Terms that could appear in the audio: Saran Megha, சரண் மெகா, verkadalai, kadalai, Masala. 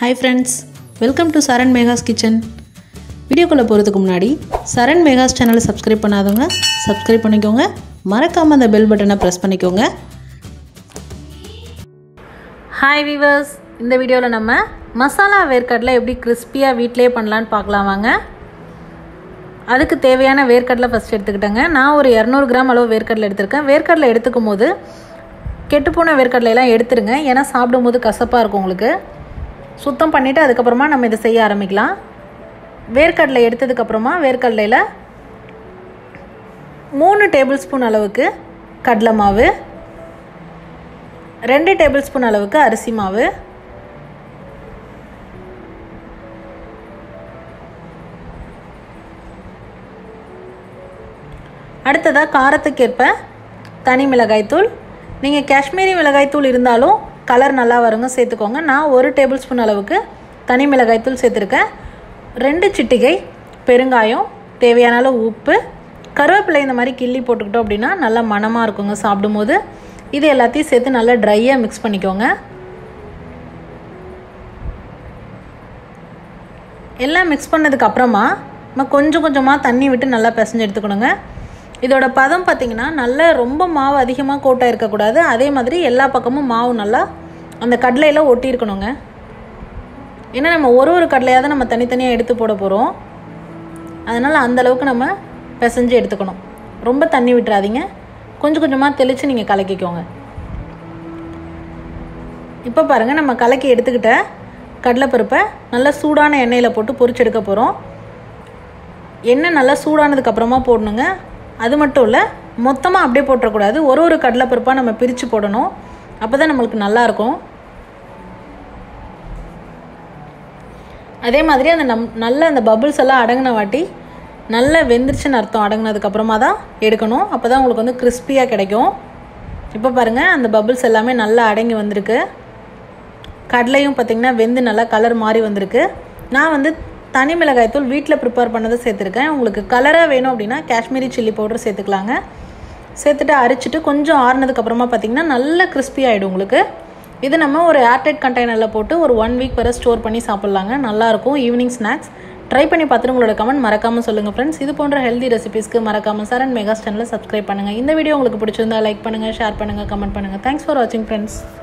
Hi friends, welcome to Saran Megha's Kitchen. Video குள்ள போறதுக்கு முன்னாடி Saran Megha's channel சப்ஸ்கிரைப் பண்ணாதவங்க சப்ஸ்கிரைப் பண்ணிக்கோங்க. மறக்காம அந்த bell பட்டனை press பண்ணிக்கோங்க. Hi viewers, இந்த வீடியோல நம்ம மசாலா வேர்க்கடலை எப்படி crispy-ஆ வீட்லயே பண்ணலாம்னு பார்க்கலாம் வாங்க. அதுக்கு தேவையான வேர்க்கடலை ஃபர்ஸ்ட் எடுத்துக்கிட்டேங்க. நான் ஒரு 200 கிராம் அளவு வேர்க்கடலை எடுத்துக்கேன். வேர்க்கடலை எடுத்துக்கும்போது கெட்டுப்போன வேர்க்கடலை எல்லாம் எடுத்துருங்க. ஏனா சாப்பிடும்போது கசப்பா இருக்கும் உங்களுக்கு. சுத்தம் பண்ணிட்டு அதுக்கு அப்புறமா நம்ம இத செய்ய ஆரம்பிக்கலாம். வேர்க்கடலை எடுத்ததுக்கு அப்புறமா வேர்க்கடலையில 3 டேபிள்ஸ்பூன் அளவுக்கு கடலை மாவு, 2 டேபிள்ஸ்பூன் அளவுக்கு அரிசி மாவு, 1 மிளகாய் தூள். நீங்க காஷ்மீரி மிளகாய் தூள் இருந்தாலும் கலர் நல்லா வருங்க சேர்த்துக்கோங்க. நான் 1 டேபிள்ஸ்பூன் அளவுக்கு தனி மிளகாய் தூள் சேர்த்துர்க்கேன். 2 சிட்டிகை பெருங்காயம், தேவையான அளவு உப்பு, கருவேப்பிலை இந்த மாதிரி கிள்ளி போட்டுக்கிட்டோம் அப்படினா நல்ல மணமா இருக்கும்ங்க சாப்பிடும்போது. இது எல்லாத்தையும் சேர்த்து நல்லா ட்ரையா mix பண்ணிக்கோங்க. எல்லாம் mix பண்ணதுக்கு அப்புறமா நம்ம கொஞ்சம் கொஞ்சமா தண்ணி விட்டு நல்லா பிசைஞ்சு எடுத்துக்கணுங்க. இதோட பதம் பாத்தீங்கன்னா நல்ல ரொம்ப மாவு அதிகமா கோட்டா இருக்க கூடாது. அதே மாதிரி எல்லா பக்கமும் மாவு நல்லா அந்த கடலையில ஒட்டி இருக்கணும்ங்க. ஏன்னா நம்ம ஒரு கடலையாத நம்ம தனித்தனியா எடுத்து போட போறோம். அதனால அந்த அளவுக்கு நம்ம பிசைஞ்சு எடுத்துக்கணும். ரொம்ப தண்ணி விட்டுறாதீங்க. கொஞ்சம் கொஞ்சமா தெளிச்சு நீங்க கலக்கிக்கோங்க. இப்போ பாருங்க நம்ம கலக்கி எடுத்துக்கிட்ட கடலை பருப்பை நல்ல சூடான எண்ணெயில போட்டு பொரிச்சு எடுக்க போறோம். எண்ணெய் நல்லா சூடானதுக்கு அப்புறமா போடணும்ங்க. அது மட்டும் இல்ல மொத்தமா அப்படியே போட்ற கூடாது. ஒரு கடலை பருப்பா நம்ம பிரிச்சு போடணும். அப்பதான் நமக்கு நல்லா இருக்கும். அதே மாதிரி அந்த நல்ல அந்த பபிள்ஸ் எல்லாம் அடங்கன வாட்டி நல்ல வெந்திருச்சுன்னு அர்த்தம். அடங்கனதுக்கு அப்புறமா தான் எடுக்கணும். அப்பதான் உங்களுக்கு வந்து கிறிஸ்பியா கிடைக்கும். இப்ப பாருங்க அந்த பபிள்ஸ் எல்லாமே நல்லா அடங்கி வந்திருக்கு. கடலையும் பாத்தீங்கன்னா வெந்து நல்லா கலர் மாறி வந்திருக்கு. நான் வந்து தனி மிளகாய் தூள் வீட்டில் ப்ரிப்பேர் பண்ணதை சேர்த்துருக்கேன். உங்களுக்கு கலராக வேணும் அப்படின்னா காஷ்மீரி சில்லி பவுடர் சேர்த்துக்கலாங்க. சேர்த்துட்டு அரைச்சிட்டு கொஞ்சம் ஆறுனதுக்கு அப்புறமா பார்த்தீங்கன்னா நல்லா கிறிஸ்பி ஆகிடும் உங்களுக்கு. இது நம்ம ஒரு ஏர்டைட் கண்டெய்னரில் போட்டு ஒரு 1 week வரை ஸ்டோர் பண்ணி சாப்பிட்லாங்க. நல்லாயிருக்கும் ஈவினிங் ஸ்நாக்ஸ். ட்ரை பண்ணி பார்த்துட்டு உங்களோட கமெண்ட் மறக்காமல் சொல்லுங்கள் ஃப்ரெண்ட்ஸ். இது போன்ற ஹெல்தி ரெசிபிஸ்க்கு மறக்காமல் சரண் மெகா சேனலை சப்ஸ்கிரைப் பண்ணுங்கள். இந்த வீடியோ உங்களுக்கு பிடிச்சிருந்தா லைக் பண்ணுங்கள், ஷேர் பண்ணுங்கள், கமெண்ட் பண்ணுங்கள். தேங்க்ஸ் ஃபார் வாட்சிங் ஃப்ரெண்ட்ஸ்.